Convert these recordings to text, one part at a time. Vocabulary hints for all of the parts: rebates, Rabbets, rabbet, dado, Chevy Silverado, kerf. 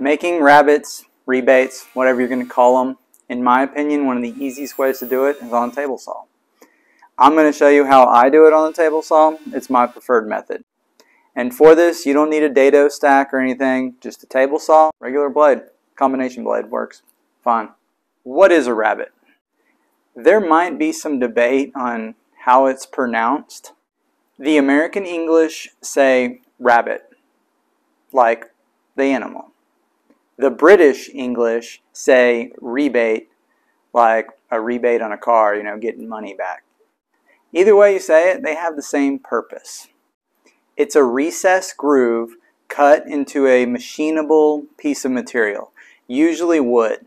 Making rabbets, rebates, whatever you're going to call them, in my opinion, one of the easiest ways to do it is on a table saw. I'm going to show you how I do it on the table saw. It's my preferred method. And for this, you don't need a dado stack or anything, just a table saw, regular blade, combination blade works fine. What is a rabbet? There might be some debate on how it's pronounced. The American English say rabbit, like the animal. The British English say rebate, like a rebate on a car, you know, getting money back. Either way you say it, they have the same purpose. It's a recessed groove cut into a machinable piece of material, usually wood.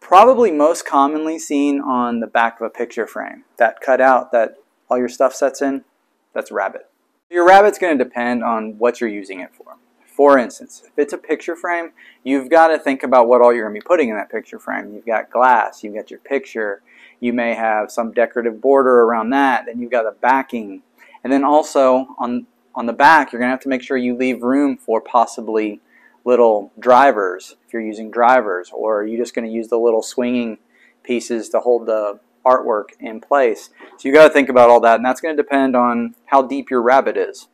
Probably most commonly seen on the back of a picture frame, that cutout that all your stuff sets in, that's a rabbet. Your rabbit's going to depend on what you're using it for. For instance, if it's a picture frame, you've got to think about what all you're going to be putting in that picture frame. You've got glass, you've got your picture, you may have some decorative border around that, then you've got the backing. And then also on the back, you're going to have to make sure you leave room for possibly little drivers, if you're using drivers, or you're just going to use the little swinging pieces to hold the artwork in place. So you've got to think about all that, and that's going to depend on how deep your rabbit is.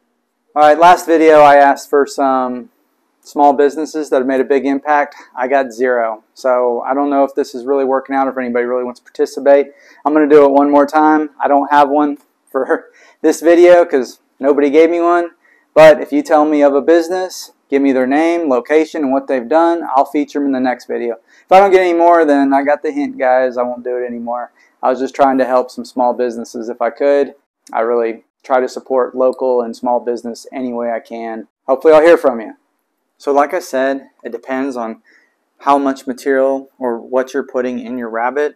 Alright, last video I asked for some small businesses that have made a big impact. I got zero. So I don't know if this is really working out or if anybody really wants to participate. I'm going to do it one more time. I don't have one for this video because nobody gave me one. But if you tell me of a business, give me their name, location, and what they've done, I'll feature them in the next video. If I don't get any more, then I got the hint, guys. I won't do it anymore. I was just trying to help some small businesses if I could. I really try to support local and small business any way I can. Hopefully I'll hear from you. So like I said, it depends on how much material or what you're putting in your rabbit,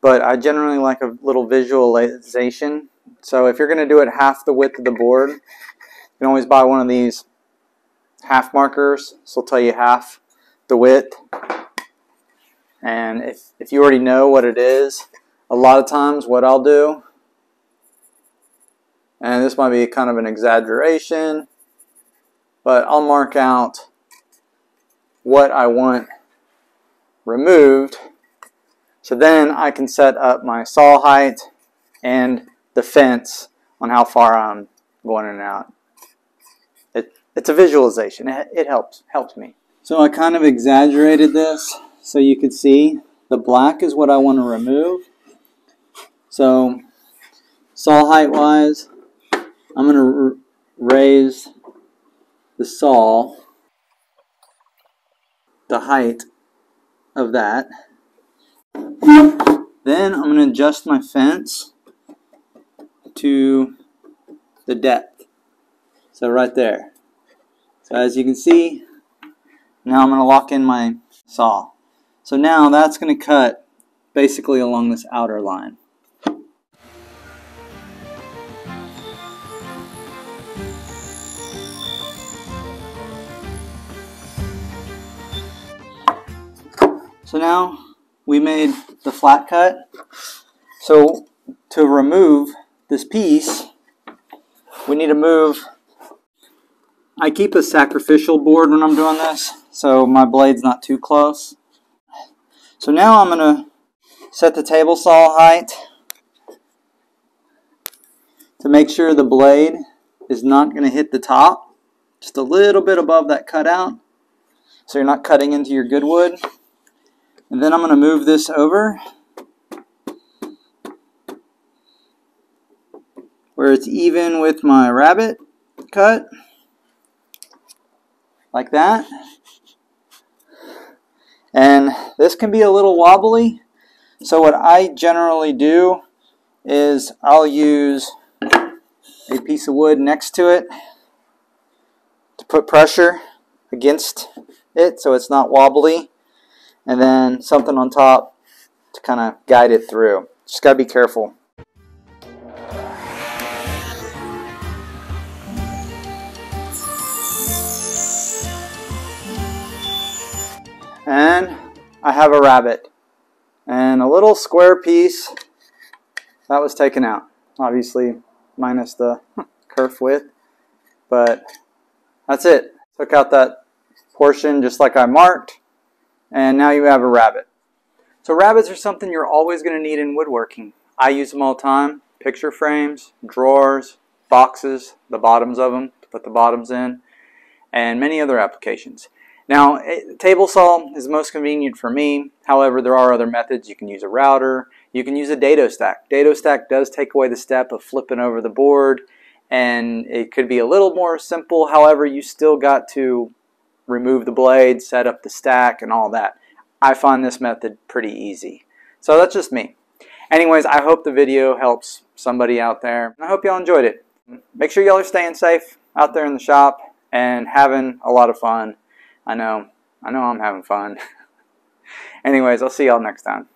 but I generally like a little visualization. So if you're going to do it half the width of the board, you can always buy one of these half markers. This will tell you half the width. And if you already know what it is, a lot of times what I'll do, and this might be kind of an exaggeration, but I'll mark out what I want removed so then I can set up my saw height and the fence on how far I'm going in and out. It's a visualization. It helps me. So I kind of exaggerated this so you could see the black is what I want to remove. So saw height wise, I'm going to raise the saw, the height of that. Then I'm going to adjust my fence to the depth. So right there. So as you can see, now I'm going to lock in my saw. So now that's going to cut basically along this outer line. So now we made the flat cut. So to remove this piece, we need to move. I keep a sacrificial board when I'm doing this, so my blade's not too close. So now I'm going to set the table saw height to make sure the blade is not going to hit the top, just a little bit above that cutout, so you're not cutting into your good wood. And then I'm going to move this over where it's even with my rabbit cut, like that. And this can be a little wobbly, so what I generally do is I'll use a piece of wood next to it to put pressure against it so it's not wobbly. And then something on top to kind of guide it through. Just gotta be careful. And I have a rabbit. And a little square piece that was taken out. Obviously, minus the kerf width. But that's it. Took out that portion just like I marked, and now you have a rabbet. So rabbets are something you're always going to need in woodworking. I use them all the time. Picture frames, drawers, boxes, the bottoms of them, to put the bottoms in, and many other applications. Now, table saw is most convenient for me. However, there are other methods. You can use a router. You can use a dado stack. Dado stack does take away the step of flipping over the board, and it could be a little more simple. However, you still got to remove the blade, set up the stack, and all that. I find this method pretty easy. So that's just me. Anyways, I hope the video helps somebody out there. I hope y'all enjoyed it. Make sure y'all are staying safe out there in the shop and having a lot of fun. I know I'm having fun. Anyways, I'll see y'all next time.